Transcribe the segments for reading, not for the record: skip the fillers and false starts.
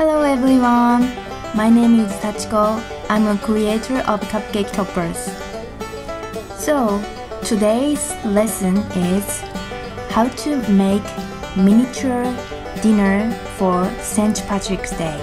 Hello everyone! My name is Sachiko. I'm a creator of Cupcake Toppers. So, today's lesson is how to make miniature dinner for St. Patrick's Day.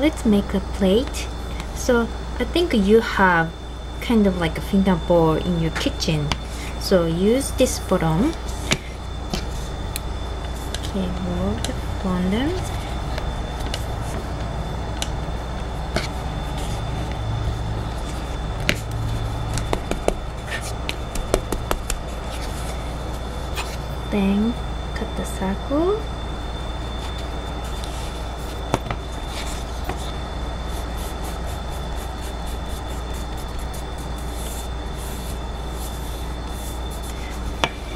Let's make a plate. So I think you have kind of like a finger bowl in your kitchen, so use this bottom. Okay, roll the bottom. Then cut the circle.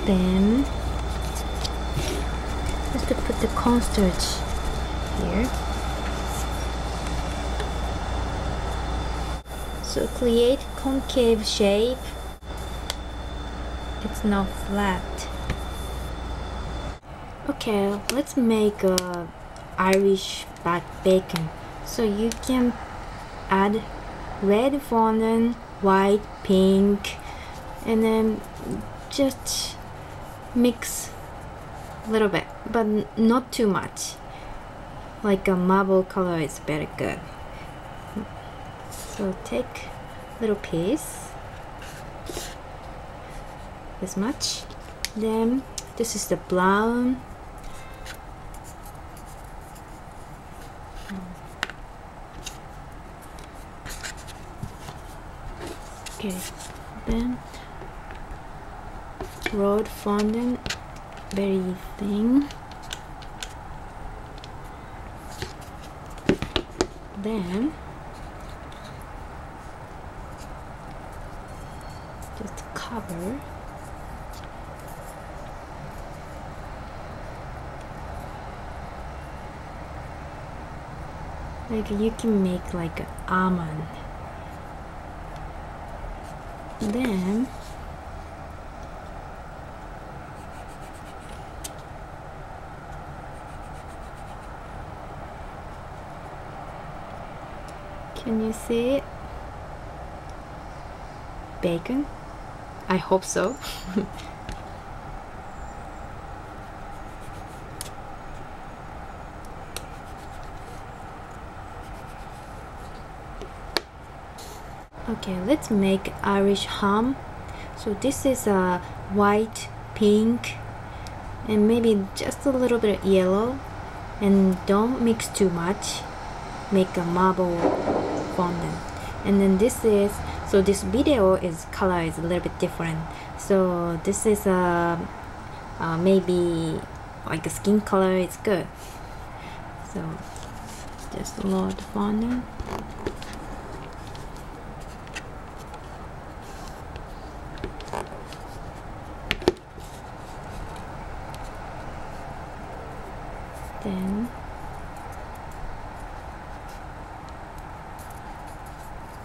Then just to put the cornstarch here. So create concave shape. It's not flat. Okay, let's make a Irish back bacon. So you can add red fondant, white, pink, and then just mix a little bit, but not too much. Like a marble color is very good. So take a little piece, this much. Then this is the brown. Okay, then rolled fondant, very thin. Then just cover. Like you can make like an almond. Then can you see it? Bacon? I hope so. Okay, let's make Irish ham. So this is a white, pink, and maybe just a little bit of yellow, and don't mix too much. Make a marble fondant. And then this is, so this video is color is a little bit different, so this is maybe like a skin color is good. So just load fondant. Then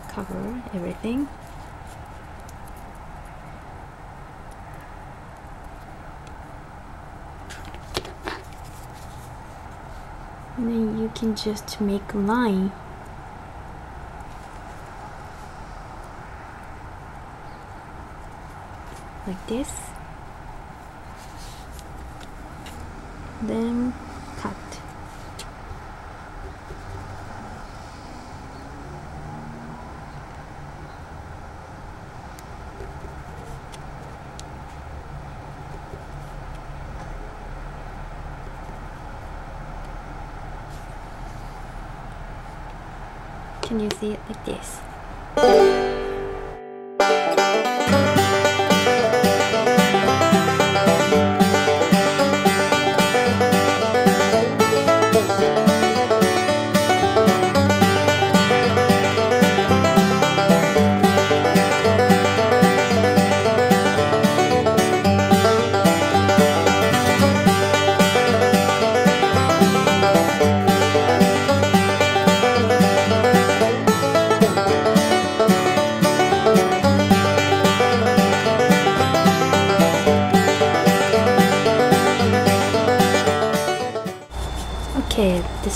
cover everything. And then you can just make a line. Like this. Then cut. Can you see it like this?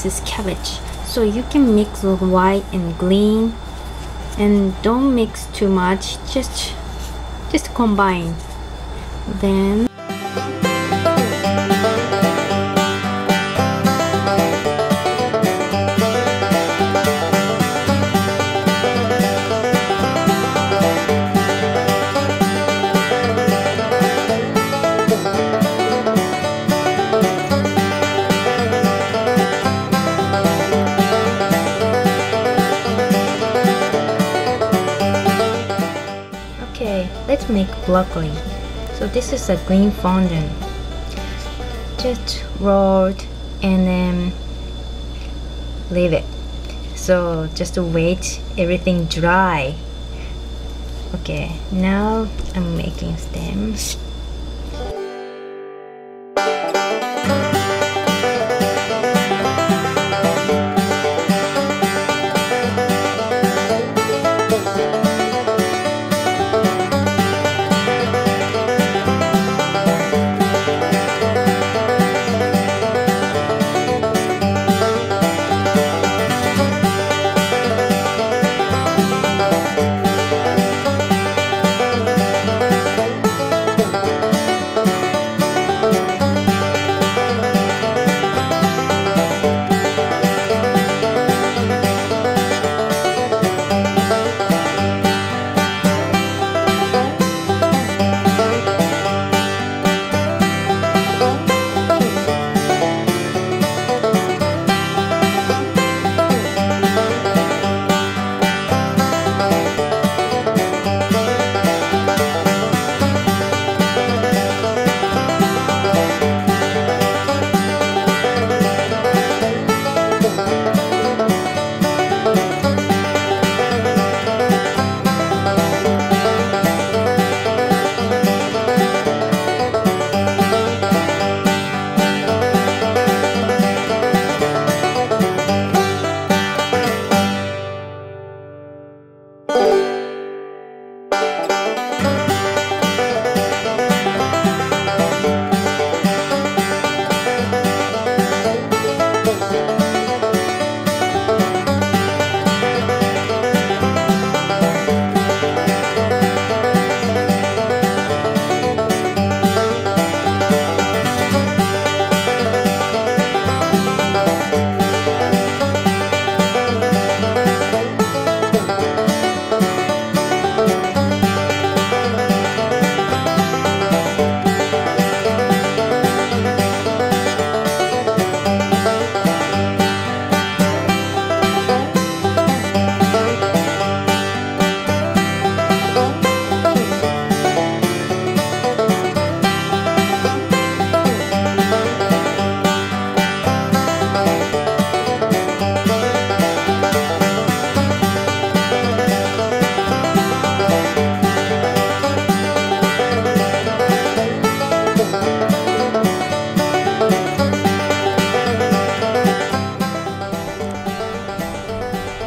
this is cabbage, so you can mix white and green, and don't mix too much, just combine. Then let's make broccoli. So this is a green fondant, just rolled and then leave it. So just wait everything dry. Okay, now I'm making stems.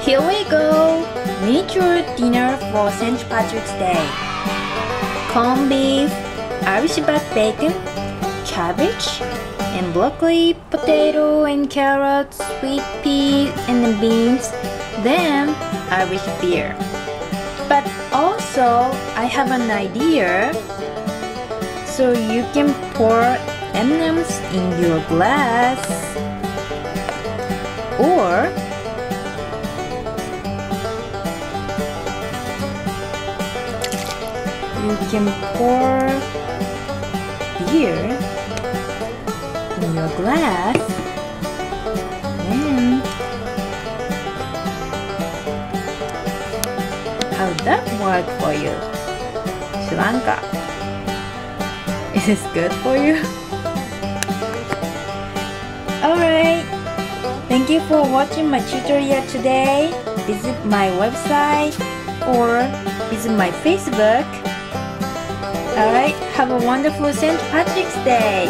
Here we go! Nature dinner for St. Patrick's Day. Corned beef, Irish butt bacon, cabbage, and broccoli, potato and carrots, sweet peas and beans, then Irish beer. But also, I have an idea. So you can pour M&Ms in your glass, or you can pour beer in your glass, and how that work for you? Sri Lanka, is this good for you? Alright, thank you for watching my tutorial today. Visit my website or visit my Facebook. Alright, have a wonderful St. Patrick's Day!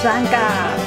Sláinte!